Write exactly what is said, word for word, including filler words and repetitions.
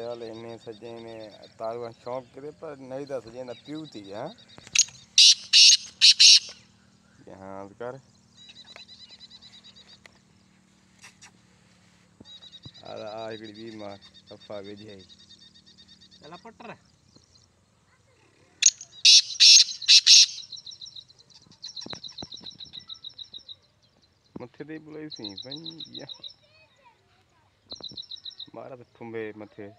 चल इन्हें सजे में तार शौक करे पर नहीं था सजे ना पीऊ थी यहाँ यहाँ कर आला आज के भी मार सफा भी जाए चला पटर मथे दे बुलाई सी पंज या मारा तो ठुंबे मथे।